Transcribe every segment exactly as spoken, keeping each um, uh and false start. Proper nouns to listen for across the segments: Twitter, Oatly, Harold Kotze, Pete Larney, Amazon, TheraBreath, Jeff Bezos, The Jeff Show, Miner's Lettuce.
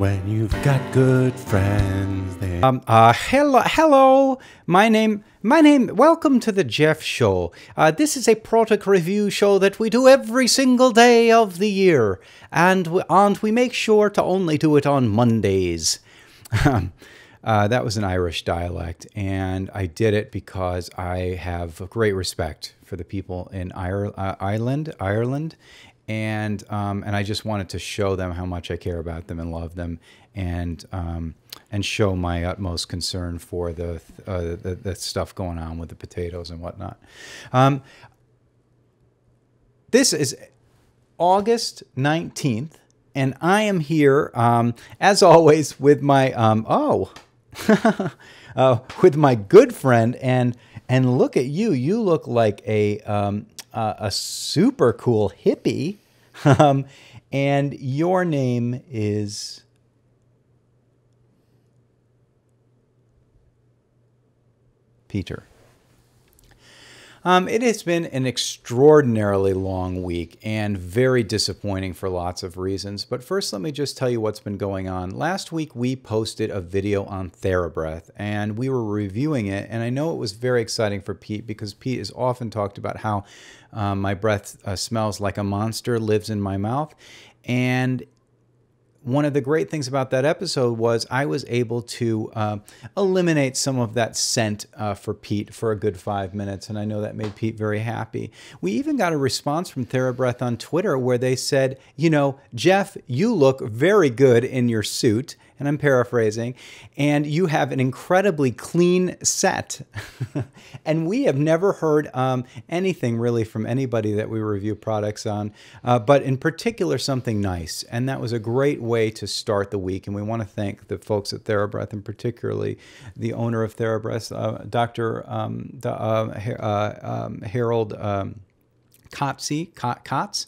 when you've got good friends there. Um, uh, hello, hello, my name, my name, welcome to The Jeff Show. Uh, this is a product review show that we do every single day of the year, and we, and we make sure to only do it on Mondays. uh, that was an Irish dialect, and I did it because I have great respect for the people in Ireland, uh, Ireland, Ireland. And, um, and I just wanted to show them how much I care about them and love them, and, um, and show my utmost concern for the, th uh, the, the stuff going on with the potatoes and whatnot. Um, this is August nineteenth, and I am here, um, as always, with my, um, oh, uh, with my good friend, and, and look at you, you look like a, um, Uh, a super cool hippie, um, and your name is Peter. Um, it has been an extraordinarily long week and very disappointing for lots of reasons. But first, let me just tell you what's been going on. Last week, we posted a video on TheraBreath, and we were reviewing it. And I know it was very exciting for Pete, because Pete has often talked about how uh, my breath uh, smells like a monster, lives in my mouth. And one of the great things about that episode was I was able to uh, eliminate some of that scent uh, for Pete for a good five minutes, and I know that made Pete very happy. We even got a response from TheraBreath on Twitter where they said, you know, Jeff, you look very good in your suit, and I'm paraphrasing, and you have an incredibly clean set. And we have never heard um, anything really from anybody that we review products on, uh, but in particular something nice, and that was a great way to start the week. And we want to thank the folks at TheraBreath, and particularly the owner of TheraBreath, uh, Doctor Um, uh, uh, um, Harold um, Kotze, Kotze,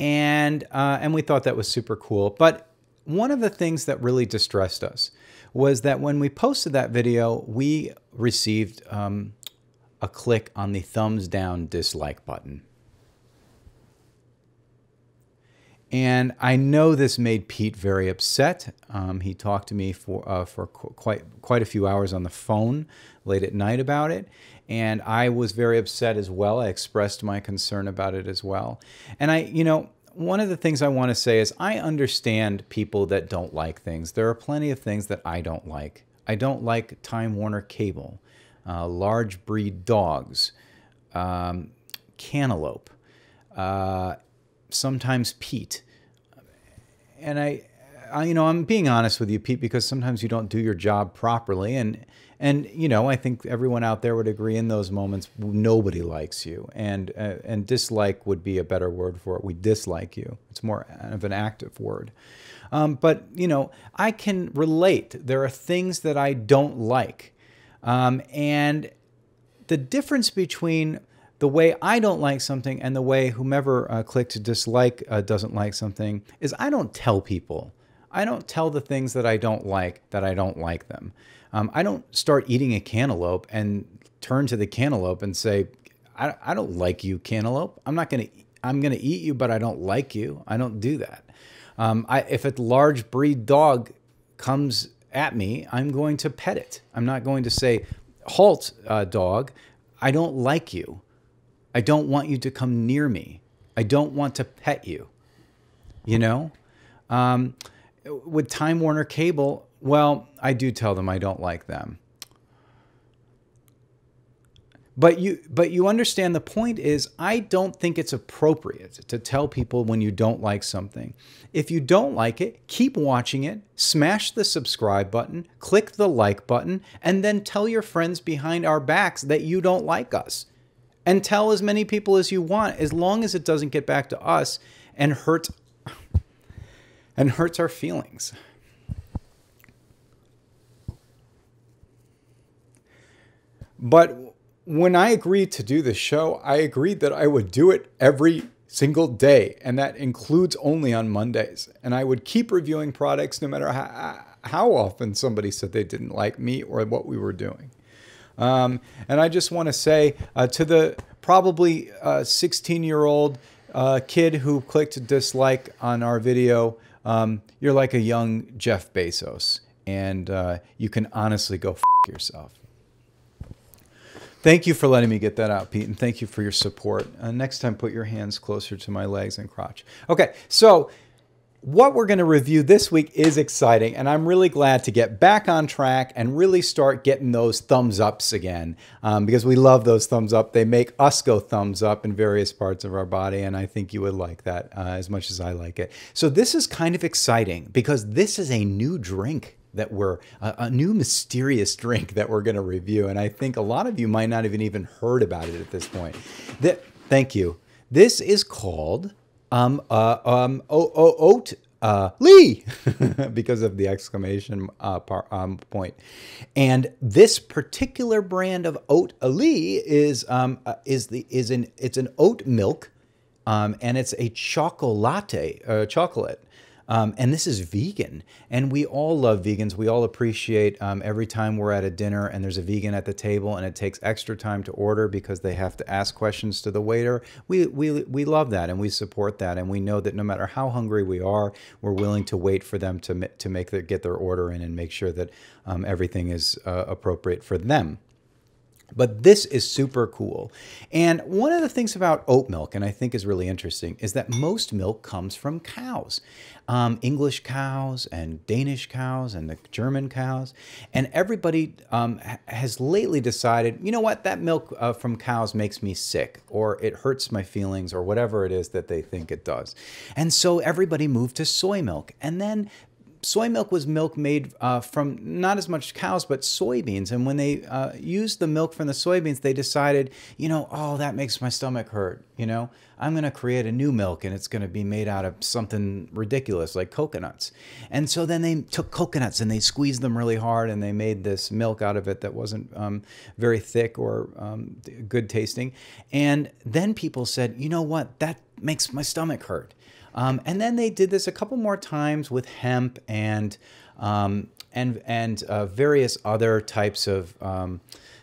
and uh, and we thought that was super cool. But one of the things that really distressed us was that when we posted that video, we received um, a click on the thumbs down dislike button. And I know this made Pete very upset. Um, he talked to me for uh, for qu quite quite a few hours on the phone late at night about it, and I was very upset as well. I expressed my concern about it as well. And I, you know, one of the things I want to say is I understand people that don't like things. There are plenty of things that I don't like. I don't like Time Warner Cable, uh, large breed dogs, um, cantaloupe. Uh, Sometimes Pete, and I, I, you know, I'm being honest with you, Pete, because sometimes you don't do your job properly, and and you know, I think everyone out there would agree in those moments nobody likes you, and uh, and dislike would be a better word for it. We dislike you. It's more of an active word, um, but you know, I can relate. There are things that I don't like, um, and the difference between the way I don't like something and the way whomever uh, clicked dislike uh, doesn't like something is I don't tell people. I don't tell the things that I don't like that I don't like them. Um, I don't start eating a cantaloupe and turn to the cantaloupe and say, I, I don't like you, cantaloupe. I'm not going to, I'm going to eat you, but I don't like you. I don't do that. Um, I, if a large breed dog comes at me, I'm going to pet it. I'm not going to say, halt, uh, dog, I don't like you. I don't want you to come near me. I don't want to pet you, you know? Um, with Time Warner Cable, well, I do tell them I don't like them. But you, but you understand the point is I don't think it's appropriate to tell people when you don't like something. If you don't like it, keep watching it, smash the subscribe button, click the like button, and then tell your friends behind our backs that you don't like us. And tell as many people as you want, as long as it doesn't get back to us and hurt and hurts our feelings. But when I agreed to do this show, I agreed that I would do it every single day, and that includes only on Mondays. And I would keep reviewing products no matter how, how often somebody said they didn't like me or what we were doing. Um, and I just want to say uh, to the probably sixteen-year-old uh, uh, kid who clicked dislike on our video, um, you're like a young Jeff Bezos, and uh, you can honestly go f yourself. Thank you for letting me get that out, Pete, and thank you for your support. Uh, next time, put your hands closer to my legs and crotch. Okay, so what we're going to review this week is exciting, and I'm really glad to get back on track and really start getting those thumbs ups again, um, because we love those thumbs up. They make us go thumbs up in various parts of our body, and I think you would like that uh, as much as I like it. So this is kind of exciting because this is a new drink that we're, uh, a new mysterious drink that we're going to review. And I think a lot of you might not have even heard about it at this point. That, thank you. This is called um, uh, um, Oatly, because of the exclamation uh, par, um, point. And this particular brand of Oatly is, um, uh, is, the, is an, it's an oat milk, um, and it's a chocolate, uh, chocolate. Um, and this is vegan, and we all love vegans. We all appreciate um, every time we're at a dinner and there's a vegan at the table and it takes extra time to order because they have to ask questions to the waiter. We, we, we love that, and we support that, and we know that no matter how hungry we are, we're willing to wait for them to, to make their, get their order in and make sure that um, everything is uh, appropriate for them. But this is super cool. And one of the things about oat milk, and I think is really interesting, is that most milk comes from cows. Um, English cows and Danish cows and the German cows. And everybody um, has lately decided, you know what, that milk uh, from cows makes me sick, or it hurts my feelings, or whatever it is that they think it does. And so everybody moved to soy milk. And then soy milk was milk made uh, from not as much cows, but soybeans. And when they uh, used the milk from the soybeans, they decided, you know, oh, that makes my stomach hurt. You know, I'm going to create a new milk, and it's going to be made out of something ridiculous like coconuts. And so then they took coconuts and they squeezed them really hard, and they made this milk out of it that wasn't um, very thick or um, good tasting. And then people said, you know what, that makes my stomach hurt. Um, and then they did this a couple more times with hemp and um, and and uh, various other types of um,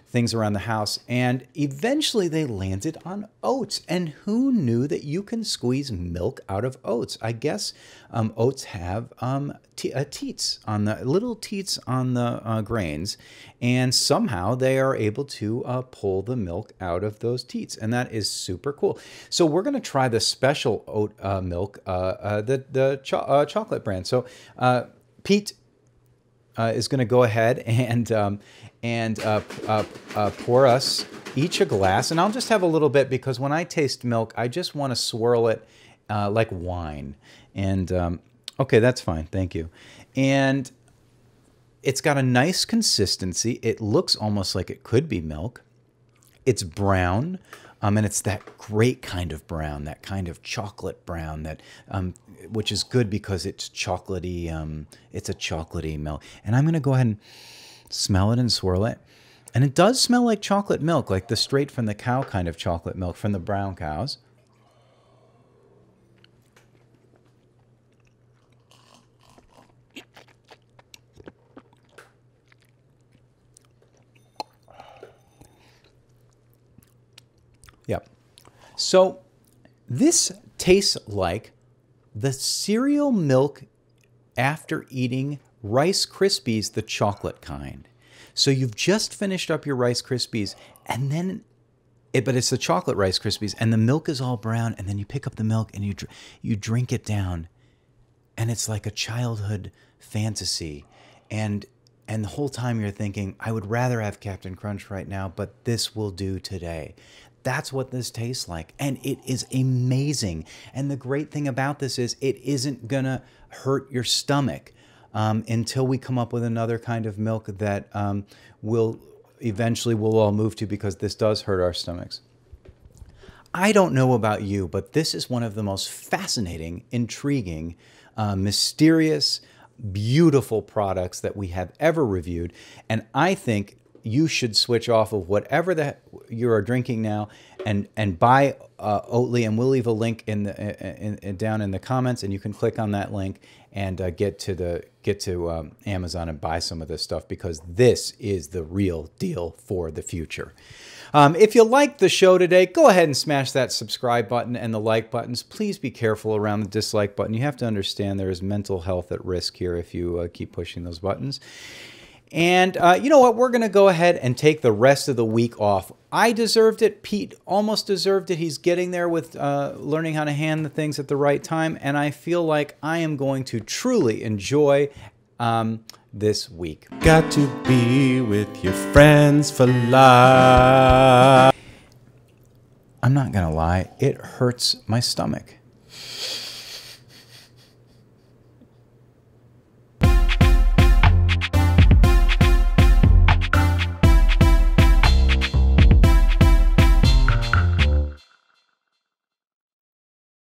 things around the house. And eventually they landed on oats. And who knew that you can squeeze milk out of oats? I guess um, oats have um, te uh, teats on the little teats on the uh, grains, and somehow they are able to uh, pull the milk out of those teats. And that is super cool. So we're going to try the special oat uh, milk, uh, uh, the, the cho uh, chocolate brand. So uh, Pete uh, is going to go ahead and um, and uh, uh, uh, pour us each a glass. And I'll just have a little bit, because when I taste milk, I just want to swirl it uh, like wine. And um, okay, that's fine. Thank you. And it's got a nice consistency. It looks almost like it could be milk. It's brown. Um, and it's that great kind of brown, that kind of chocolate brown, that um, which is good because it's chocolatey. Um, it's a chocolatey milk. And I'm going to go ahead and smell it and swirl it. And it does smell like chocolate milk, like the straight from the cow kind of chocolate milk from the brown cows. Yep. So this tastes like the cereal milk after eating Rice Krispies, the chocolate kind. So you've just finished up your Rice Krispies, and then, it, but it's the chocolate Rice Krispies, and the milk is all brown, and then you pick up the milk and you, dr you drink it down, and it's like a childhood fantasy. And, and the whole time you're thinking, I would rather have Captain Crunch right now, but this will do today. That's what this tastes like, and it is amazing. And the great thing about this is it isn't gonna hurt your stomach. Um, until we come up with another kind of milk that um, we'll eventually we'll all move to, because this does hurt our stomachs. I don't know about you, but this is one of the most fascinating, intriguing, uh, mysterious, beautiful products that we have ever reviewed. And I think you should switch off of whatever that you are drinking now and and buy uh, Oatly. And we'll leave a link in the in, in, down in the comments, and you can click on that link and uh, get to the get to um, Amazon and buy some of this stuff, because this is the real deal for the future. Um, if you liked the show today, go ahead and smash that subscribe button and the like buttons. Please be careful around the dislike button. You have to understand there is mental health at risk here if you uh, keep pushing those buttons. And uh, you know what? We're going to go ahead and take the rest of the week off. I deserved it. Pete almost deserved it. He's getting there with uh, learning how to hand the things at the right time. And I feel like I am going to truly enjoy um, this week. Got to be with your friends for life. I'm not gonna lie, it hurts my stomach.